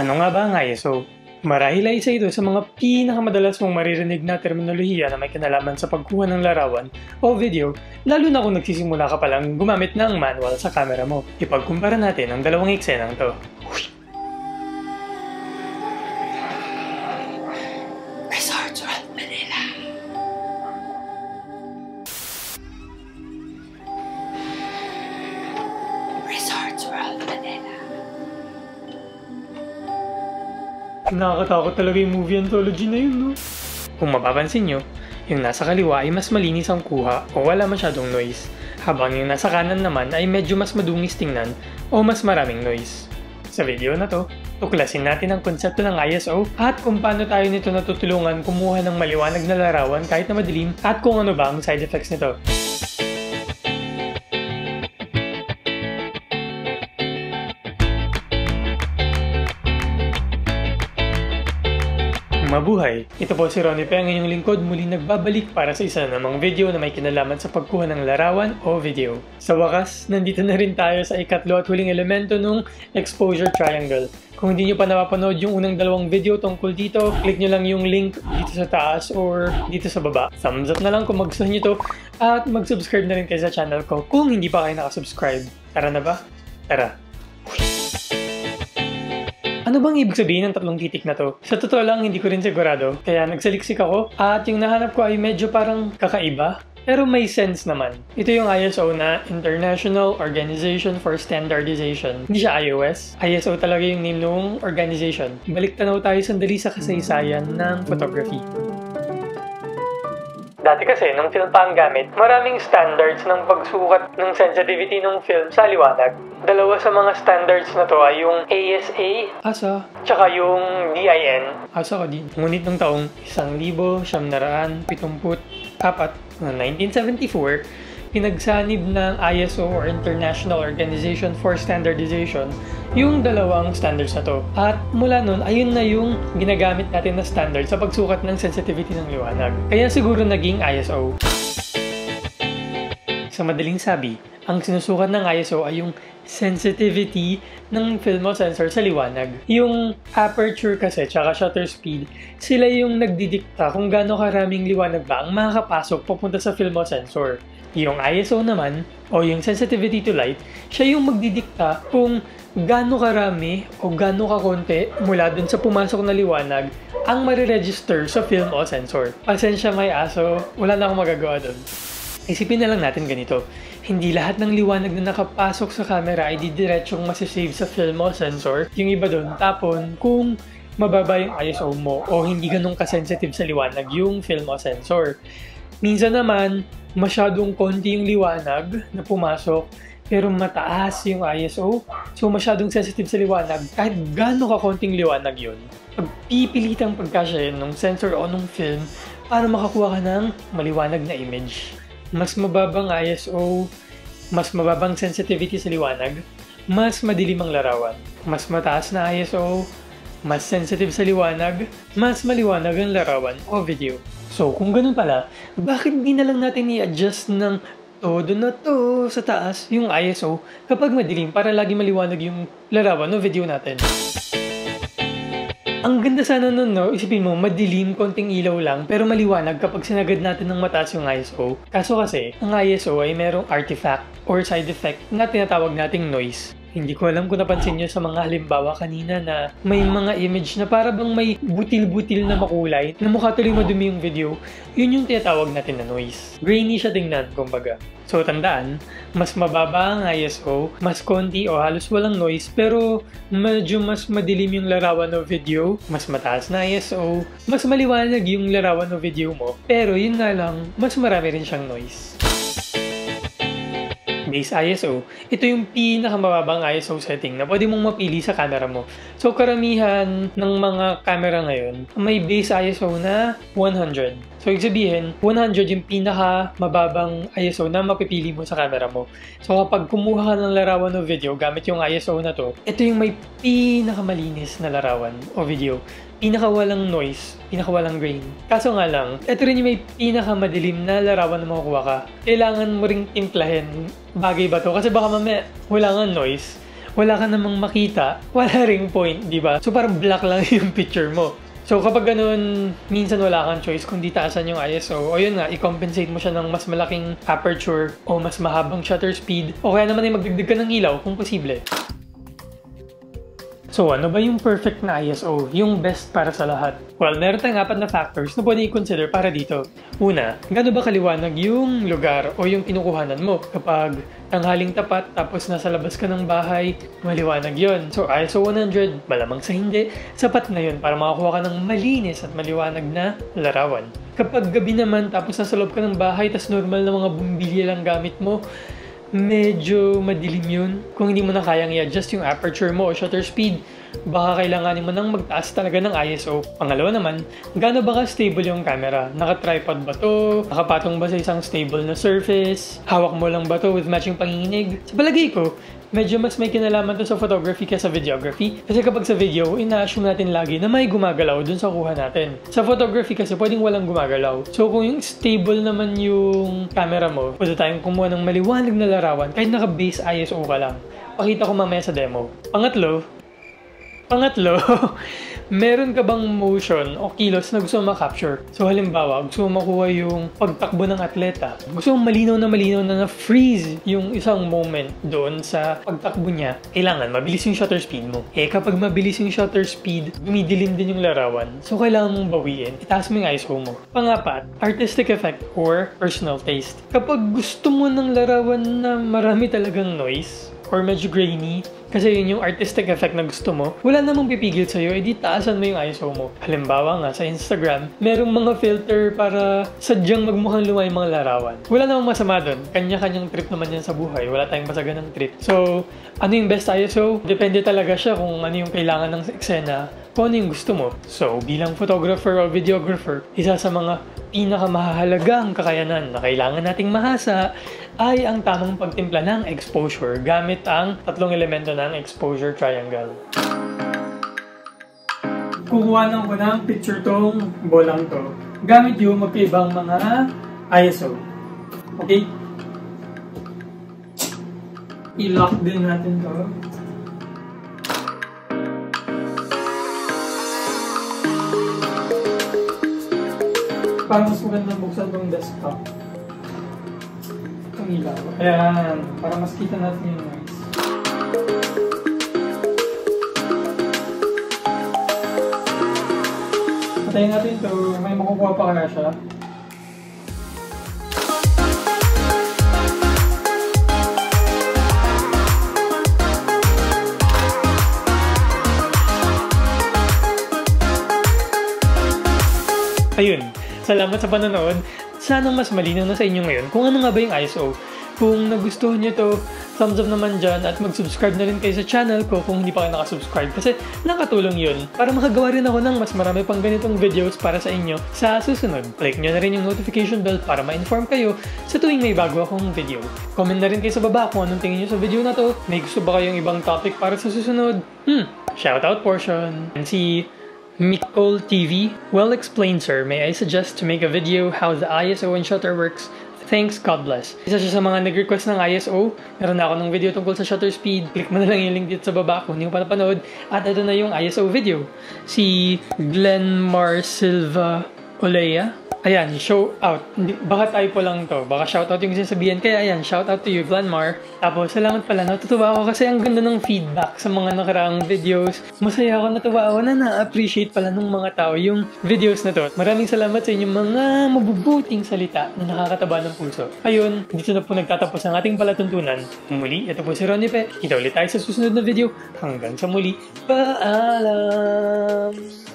Ano nga ba nga eh? So, marahil ay isa ito sa mga pinakamadalas mong maririnig na terminolohiya na may kinalaman sa pagkuha ng larawan o video, lalo na kung nagsisimula ka palang gumamit ng manual sa camera mo. Ipagkumpara natin ang dalawang eksenang to. Nakakatakot talaga yung movie anthology na yun, no? Kung mapapansin nyo, yung nasa kaliwa ay mas malinis ang kuha o wala masyadong noise, habang yung nasa kanan naman ay medyo mas madungis tingnan o mas maraming noise. Sa video na to, tuklasin natin ang konsepto ng ISO at kung paano tayo nito natutulungan kumuha ng maliwanag na larawan kahit na madilim at kung ano ba ang side effects nito. Mabuhay! Ito po si Ronipe, ang inyong lingkod, muling nagbabalik para sa isa namang video na may kinalaman sa pagkuha ng larawan o video. Sa wakas, nandito na rin tayo sa ikatlo at huling elemento ng Exposure Triangle. Kung hindi nyo pa napapanood yung unang dalawang video tungkol dito, click nyo lang yung link dito sa taas or dito sa baba. Thumbs up na lang kung magustuhan nyo to at mag-subscribe na rin kayo sa channel ko kung hindi pa kayo nakasubscribe. Tara na ba? Tara! Ano bang ibig sabihin ng tatlong titik na to? Sa totoo lang, hindi ko rin sigurado. Kaya nagsaliksik ako at yung nahanap ko ay medyo parang kakaiba. Pero may sense naman. Ito yung ISO na International Organization for Standardization. Hindi siya IOS. ISO talaga yung name ng organization. Balik tanaw tayo sandali sa kasaysayan ng photography. Dati kasi, nung film pa ang gamit, maraming standards ng pagsukat ng sensitivity ng film sa liwanag. Dalawa sa mga standards na to ay yung ASA, tsaka yung DIN. ASA ko din. Ngunit nung taong 1974, pinagsanib ng ISO or International Organization for Standardization yung dalawang standards na to. At mula nun, ayun na yung ginagamit natin na standard sa pagsukat ng sensitivity ng liwanag. Kaya siguro naging ISO. Sa madaling sabi, ang sinusukat ng ISO ay yung sensitivity ng film o sensor sa liwanag. Yung aperture kasi tsaka shutter speed, sila yung nagdidikta kung gaano karaming liwanag ba ang makakapasok papunta sa film o sensor. Yung ISO naman, o yung sensitivity to light, siya yung magdidikta kung gaano karami o gaano kakonti mula dun sa pumasok na liwanag ang mariregister sa film o sensor. Pasensya may aso, wala na akong magagawa dun. Isipin na lang natin ganito, hindi lahat ng liwanag na nakapasok sa camera ay didiretsyong masisave sa film o sensor. Yung iba dun, tapon kung mababa yung ISO mo o hindi ganun kasensitive sa liwanag yung film o sensor. Minsan naman, masyadong konti yung liwanag na pumasok pero mataas yung ISO, so masyadong sensitive sa liwanag kahit gaano kakonting liwanag yun. Pagpipilitang pagkasya yun ng sensor o ng film para makakuha ka ng maliwanag na image. Mas mababang ISO, mas mababang sensitivity sa liwanag, mas madilim ang larawan. Mas mataas na ISO, mas sensitive sa liwanag, mas maliwanag ang larawan o video. So, kung ganun pala, bakit di na lang natin i-adjust ng todo na to sa taas yung ISO kapag madilim para lagi maliwanag yung larawan o video natin? Ang ganda sana nun, no? Isipin mo, madilim, konting ilaw lang, pero maliwanag kapag sinagad natin ng mataas yung ISO. Kaso kasi, ang ISO ay merong artifact or side effect na tinatawag nating noise. Hindi ko alam kung napansin nyo sa mga halimbawa kanina na may mga image na para bang may butil-butil na makulay na mukha tuloy madumi yung video, yun yung tinatawag natin na noise. Grainy siya tingnan, kumbaga. So tandaan, mas mababa ang ISO, mas konti o halos walang noise, pero medyo mas madilim yung larawan o video, mas mataas na ISO, mas maliwanag yung larawan o video mo, pero yun nga lang, mas marami rin siyang noise. Base ISO, ito yung pinakamababang ISO setting na pwede mong mapili sa camera mo. So karamihan ng mga camera ngayon, may base ISO na 100. So ibig sabihin, 100 yung pinakamababang ISO na mapipili mo sa camera mo. So kapag kumuha ka ng larawan o video gamit yung ISO na to, ito yung may pinakamalinis na larawan o video. Pinakawalang noise, pinakawalang grain. Kaso nga lang, ito rin yung may pinakamadilim na larawan na makukuha ka. Kailangan mo ring timplahin bagay ba to? Kasi baka mamaya wala nga noise, wala ka namang makita, wala ring point, di ba? So parang black lang yung picture mo. So kapag ganun, minsan wala kang choice kundi taasan yung ISO. O yun nga, i-compensate mo siya ng mas malaking aperture o mas mahabang shutter speed. O kaya naman ay magdagdag ka ng ilaw kung posible. So ano ba yung perfect na ISO? Yung best para sa lahat? Well, meron tayong apat na factors na pwede i-consider para dito. Una, gaano ba kaliwanag yung lugar o yung kinukuhanan mo? Kapag tanghaling tapat tapos nasa labas ka ng bahay, maliwanag yon. So ISO 100, malamang sa hindi, sapat na yun para makakuha ka ng malinis at maliwanag na larawan. Kapag gabi naman tapos nasa loob ka ng bahay tapos normal na mga bumbilya lang gamit mo, medyo madilim yun. Kung hindi mo na kayang i-adjust yung aperture mo o shutter speed, baka kailanganin mo nang magtaas talaga ng ISO. Pangalawa naman, gaano ba ka-stable yung camera? Naka-tripod ba to? Nakapatong ba sa isang stable na surface? Hawak mo lang ba to with matching panginginig? Sa palagay ko, medyo mas may kinalaman to sa photography kaysa videography. Kasi kapag sa video, ina-assume natin lagi na may gumagalaw dun sa kuha natin. Sa photography kasi pwedeng walang gumagalaw. So kung yung stable naman yung camera mo, pwede tayong kumuha ng maliwanag na larawan kahit naka-base ISO ka lang. Pakita ko mamaya sa demo. Pangatlo, meron ka bang motion o kilos na gusto mo ma-capture? So halimbawa, gusto mo makuha yung pagtakbo ng atleta. Gusto mo malinaw na na-freeze yung isang moment doon sa pagtakbo niya. Kailangan mabilis yung shutter speed mo. Eh kapag mabilis yung shutter speed, dumidilim din yung larawan. So kailangan mong bawiin. Itaas mo yung ISO mo. Pangapat, artistic effect or personal taste. Kapag gusto mo ng larawan na marami talagang noise or medyo grainy, kasi yun yung artistic effect na gusto mo, wala namang pipigil sa'yo, edi taasan mo yung ISO mo. Halimbawa nga, sa Instagram, merong mga filter para sadyang magmukhang lumay mga larawan. Wala namang masama dun. Kanya-kanyang trip naman yan sa buhay. Wala tayong basaga ng trip. So, ano yung best ISO? Depende talaga siya kung ano yung kailangan ng eksena, kung ano yung gusto mo. So, bilang photographer o videographer, isa sa mga pinakamahalagang kakayanan na kailangan nating mahasa ay ang tamang pagtimpla ng exposure gamit ang tatlong elemento ng Exposure Triangle. Kukuhanan ko ng picture tong bolang to gamit yung magkaibang mga ISO. Okay? I-lock din natin to. Parang mas magandang buksan tong desktop. Itong ilaw. Ayan. Para mas kita natin yung noise. Patayin natin ito. May makukuha pa kaya siya. Ayun. Salamat sa panonood. Sana mas malinaw na sa inyo ngayon kung ano nga ba yung ISO. Kung nagustuhan nyo to, thumbs up naman dyan at mag-subscribe na rin kayo sa channel ko kung hindi pa kayo nakasubscribe kasi nakatulong yun para makagawa rin ako ng mas marami pang ganitong videos para sa inyo sa susunod. Click nyo na rin yung notification bell para ma-inform kayo sa tuwing may bago akong video. Comment na rin kayo sa baba kung anong tingin nyo sa video na to. May gusto ba kayong ibang topic para sa susunod? Shoutout portion! And see Mikol TV, well explained sir, may I suggest to make a video how the ISO and shutter works? Thanks, God bless. Isa siya sa mga nag-request ng ISO, meron na ako ng video tungkol sa shutter speed, click mo na lang yung link dito sa baba kung hindi mo pa napanood, at ito na yung ISO video. Si Glenn Mar Silva Olea. Ayan, shout out. Baka typo lang to. Baka shout out yung sasabihin. Kaya ayan, shout out to you, Glenn Mar. Tapos, salamat pala. Natutuwa ako kasi ang ganda ng feedback sa mga nakaraang videos. Masaya ako, natuwa ako na na-appreciate pala ng mga tao yung videos na to. Maraming salamat sa inyong mga mabubuting salita na nakakataba ng puso. Ayun, dito na po nagtatapos ang ating palatuntunan. Muli, ito po si Ronipe. Kita ulit tayo sa susunod na video. Hanggang sa muli. Paalam!